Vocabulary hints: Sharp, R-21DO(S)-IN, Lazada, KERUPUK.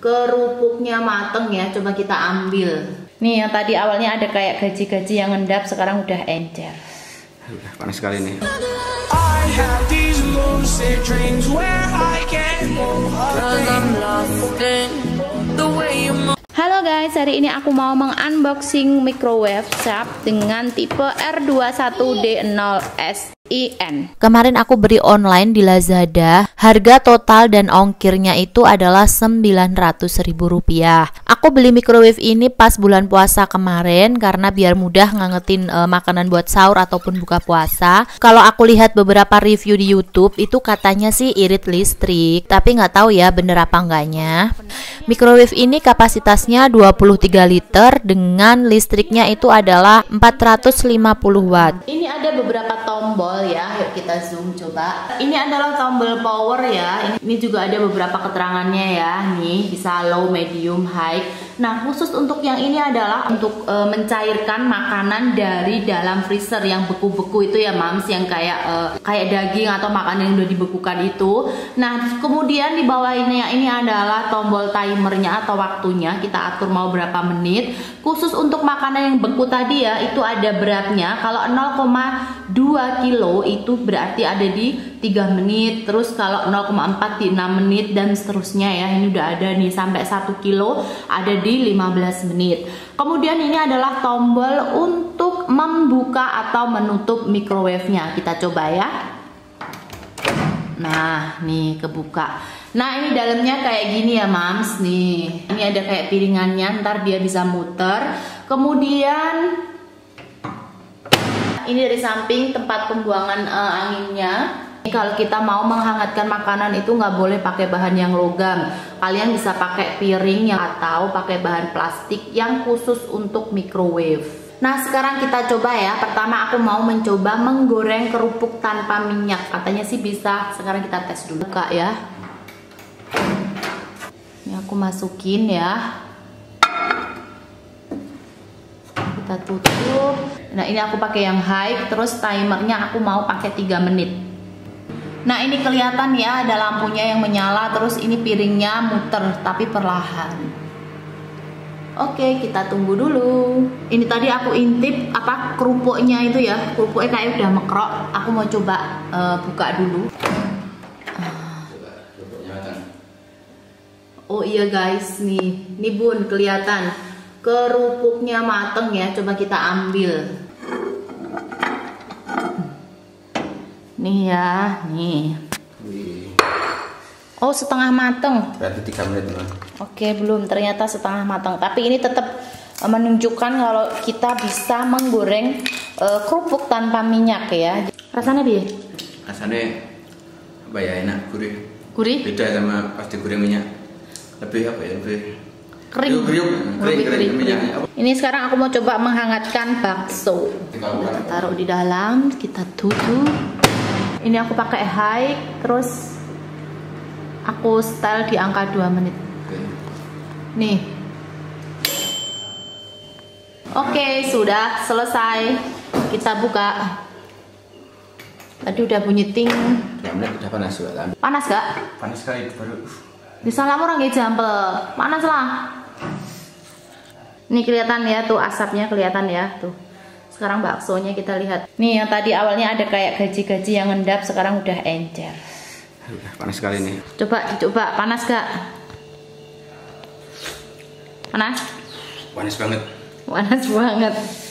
kerupuknya mateng ya, coba kita ambil. Nih yang tadi awalnya ada kayak gaji-gaji yang ngendap, sekarang udah encer. Panas sekali nih. Halo guys, hari ini aku mau mengunboxing microwave Sharp dengan tipe R-21DO(S)-IN. Kemarin aku beli online di Lazada. Harga total dan ongkirnya itu adalah Rp900.000. Aku beli microwave ini pas bulan puasa kemarin karena biar mudah ngangetin makanan buat sahur ataupun buka puasa. Kalau aku lihat beberapa review di YouTube itu katanya sih irit listrik, tapi nggak tahu ya bener apa enggaknya. Microwave ini kapasitasnya 23 liter dengan listriknya itu adalah 450 watt. Ini ada beberapa tombol ya, yuk kita zoom coba. Ini adalah tombol power ya. Ini juga ada beberapa keterangannya ya. Nih bisa low, medium, high. Nah khusus untuk yang ini adalah untuk mencairkan makanan dari dalam freezer yang beku-beku itu ya mams, yang kayak daging atau makanan yang udah dibekukan itu. Nah kemudian di bawah ini adalah tombol timernya atau waktunya, kita atur mau berapa menit. Khusus untuk makanan yang beku tadi ya, itu ada beratnya. Kalau 0,2 kilo itu berarti ada di 3 menit, terus kalau 0,4 di 6 menit, dan seterusnya ya. Ini udah ada nih sampai 1 kilo ada di 15 menit. Kemudian ini adalah tombol untuk membuka atau menutup microwave-nya. Kita coba ya. Nah, nih kebuka. Nah, ini dalamnya kayak gini ya, mams. Nih, ini ada kayak piringannya, ntar dia bisa muter. Kemudian ini dari samping tempat pembuangan anginnya. Kalau kita mau menghangatkan makanan itu nggak boleh pakai bahan yang logam. Kalian bisa pakai piring yang atau pakai bahan plastik yang khusus untuk microwave. Nah sekarang kita coba ya. Pertama aku mau mencoba menggoreng kerupuk tanpa minyak. Katanya sih bisa. Sekarang kita tes dulu kak ya. Ini aku masukin ya. Kita tutup. Nah ini aku pakai yang high. Terus timernya aku mau pakai 3 menit. Nah ini kelihatan ya, ada lampunya yang menyala. Terus ini piringnya muter tapi perlahan. Oke, kita tunggu dulu. Ini tadi aku intip apa kerupuknya itu ya. Kerupuknya kayak udah mekrok. Aku mau coba buka dulu. Oh iya guys, nih bun kelihatan kerupuknya mateng ya. Coba kita ambil. Nih ya, nih. Oh setengah mateng. Berarti 3 menit lah. Oke belum, ternyata setengah mateng. Tapi ini tetap menunjukkan kalau kita bisa menggoreng kerupuk tanpa minyak ya. Rasanya bi? Rasanya apa ya, enak, gurih. Gurih? Beda sama pas digoreng minyak. Lebih apa ya? Lebih kering. Kering minyaknya. Ini sekarang aku mau coba menghangatkan bakso. Kita taruh di dalam, kita tutup. Ini aku pakai high, terus aku setel di angka 2 menit. Nih. Oke, sudah selesai. Kita buka. Tadi udah bunyi ting. Ya, udah panas juga. Panas gak? Panas sekali baru. Bisa lama orang ya jampel. Panas lah. Nih kelihatan ya tuh asapnya, kelihatan ya tuh. Sekarang baksonya kita lihat. Nih yang tadi awalnya ada kayak gaji-gaji yang ngendap, sekarang udah encer. Panas sekali nih. Coba panas gak? Panas? Panas banget. Panas banget.